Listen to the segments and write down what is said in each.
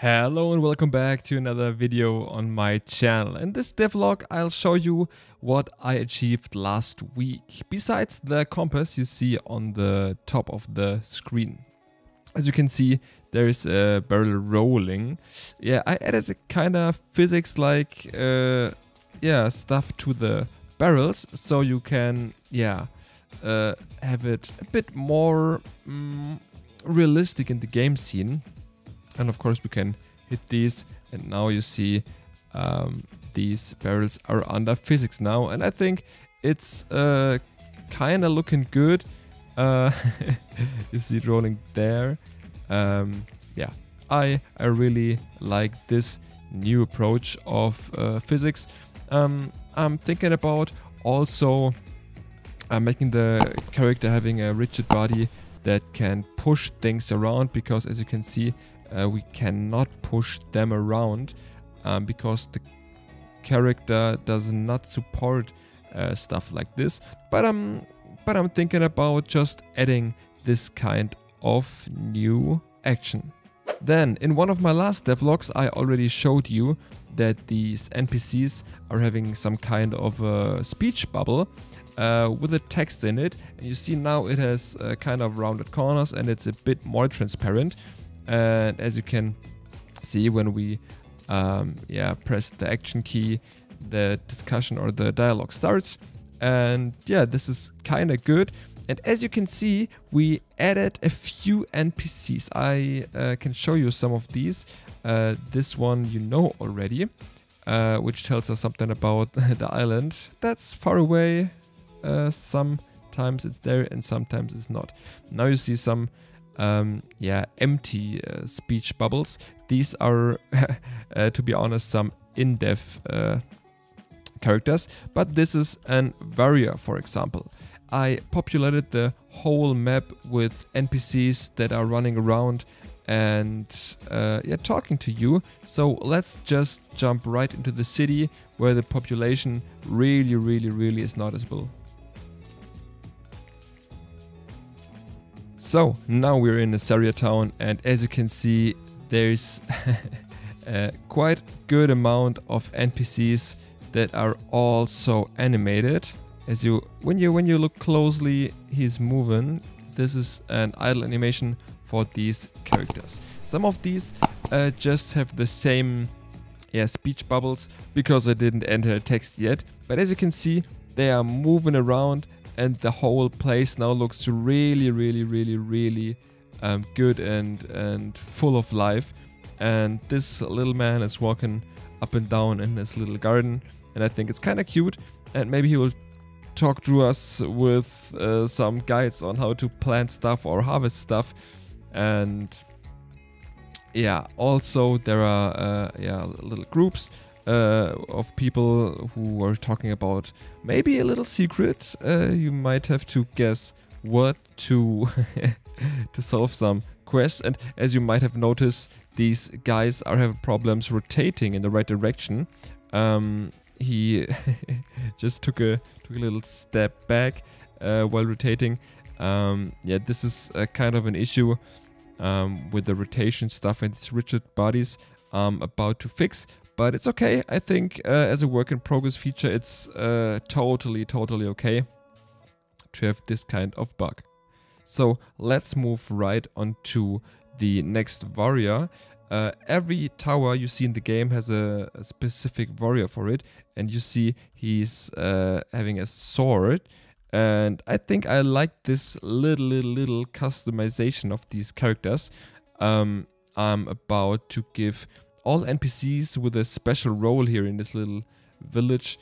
Hello and welcome back to another video on my channel. In this devlog I'll show you what I achieved last week, besides the compass you see on the top of the screen. As you can see, there is a barrel rolling. Yeah, I added a kind of physics like stuff to the barrels, so you can have it a bit more realistic in the game scene. And of course we can hit these, and now you see these barrels are under physics now, and I think it's kind of looking good. You see it rolling there. I really like this new approach of physics. I'm thinking about also making the character having a rigid body that can push things around, because as you can see, we cannot push them around because the character does not support stuff like this. But I'm thinking about just adding this kind of new action. Then in one of my last devlogs I already showed you that these NPCs are having some kind of a speech bubble with a text in it, and you see now it has kind of rounded corners and it's a bit more transparent. And as you can see, when we press the action key, the discussion or the dialogue starts. And yeah, this is kind of good. And as you can see, we added a few NPCs. I can show you some of these. This one you know already, which tells us something about the island. That's far away. Sometimes it's there and sometimes it's not. Now you see some empty speech bubbles. These are, to be honest, some in-depth characters, but this is an Azaryia, for example. I populated the whole map with NPCs that are running around and talking to you. So let's just jump right into the city, where the population really, really, really is noticeable. So now we're in Azaryia town, and as you can see, there's a quite good amount of NPCs that are also animated. As when you look closely, he's moving. This is an idle animation for these characters. Some of these just have the same speech bubbles because I didn't enter a text yet. But as you can see, they are moving around, and the whole place now looks really, really, really, really good and full of life. And this little man is walking up and down in his little garden, and I think it's kind of cute. And maybe he will talk to us with some guides on how to plant stuff or harvest stuff. And yeah, also there are little groups of people who are talking about maybe a little secret. You might have to guess what to solve some quest. And as you might have noticed, these guys are having problems rotating in the right direction. He just took a little step back while rotating. This is a kind of an issue with the rotation stuff and its rigid bodies I'm about to fix. But it's okay, I think as a work in progress feature, it's totally okay to have this kind of bug. So let's move right on to the next warrior. Every tower you see in the game has a specific warrior for it, and you see he's having a sword. And I think I like this little customization of these characters. I'm about to give all NPCs with a special role here in this little village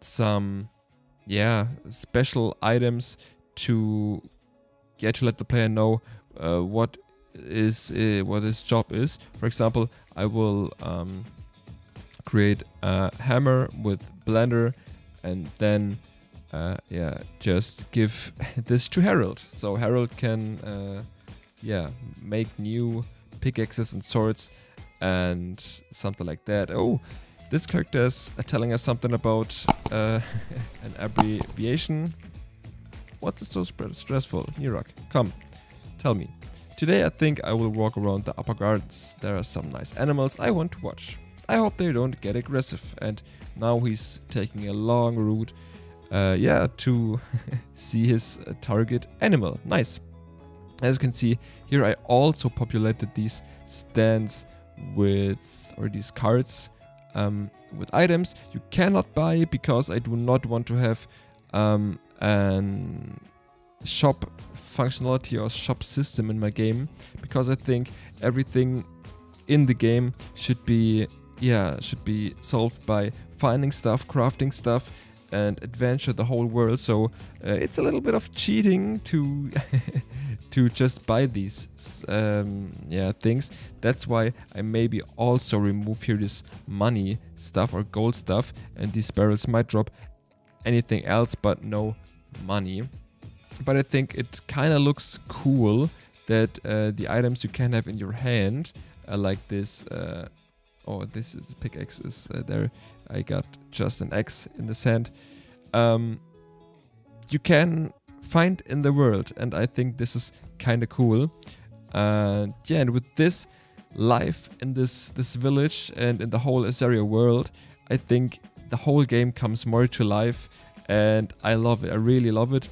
some special items to let the player know what his job is. For example, I will create a hammer with blender, and then just give this to Harold, so Harold can make new pickaxes and swords and something like that. Oh, this character is telling us something about an abbreviation. What's so stressful? Nirok, come, tell me. Today I think I will walk around the upper gardens. There are some nice animals I want to watch. I hope they don't get aggressive. And now he's taking a long route to see his target animal. Nice. As you can see here, I also populated these stands these carts with items you cannot buy, because I do not want to have an shop functionality or shop system in my game, because I think everything in the game should be solved by finding stuff, crafting stuff, and adventure the whole world. So it's a little bit of cheating to just buy these things. That's why I maybe also remove here this money stuff or gold stuff, and these barrels might drop anything else but no money. But I think it kind of looks cool that the items you can have in your hand are like this. This pickaxe is there. I got just an axe in the sand. You can find in the world, and I think this is kind of cool. And with this life in this village and in the whole Azaryia world, I think the whole game comes more to life, and I love it. I really love it.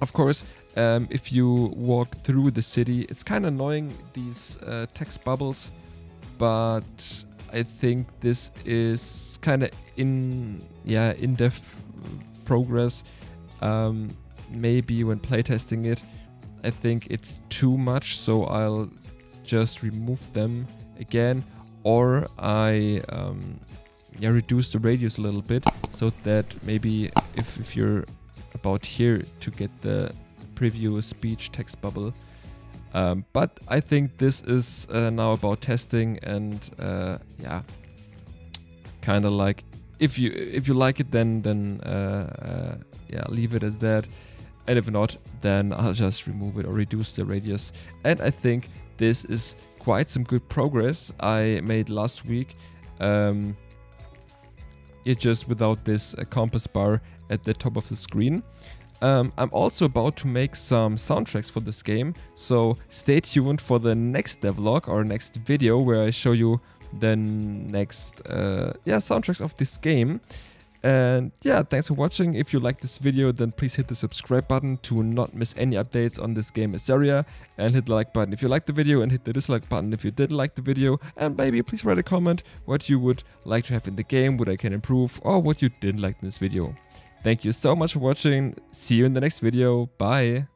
Of course, if you walk through the city, it's kind of annoying, these text bubbles, but I think this is kind of in-depth progress. Maybe when playtesting it, I think it's too much, so I'll just remove them again, or I reduce the radius a little bit, so that maybe if you're about here to get the preview speech text bubble. But I think this is now about testing, and kind of like if you like it, then leave it as that, and if not, then I'll just remove it or reduce the radius. And I think this is quite some good progress I made last week. It just without this compass bar at the top of the screen. I'm also about to make some soundtracks for this game, so stay tuned for the next devlog or next video where I show you the next soundtracks of this game. And thanks for watching. If you like this video, then please hit the subscribe button to not miss any updates on this game Azaryia, and hit the like button if you liked the video, and hit the dislike button if you didn't like the video, and maybe please write a comment what you would like to have in the game, what I can improve, or what you didn't like in this video. Thank you so much for watching. See you in the next video. Bye.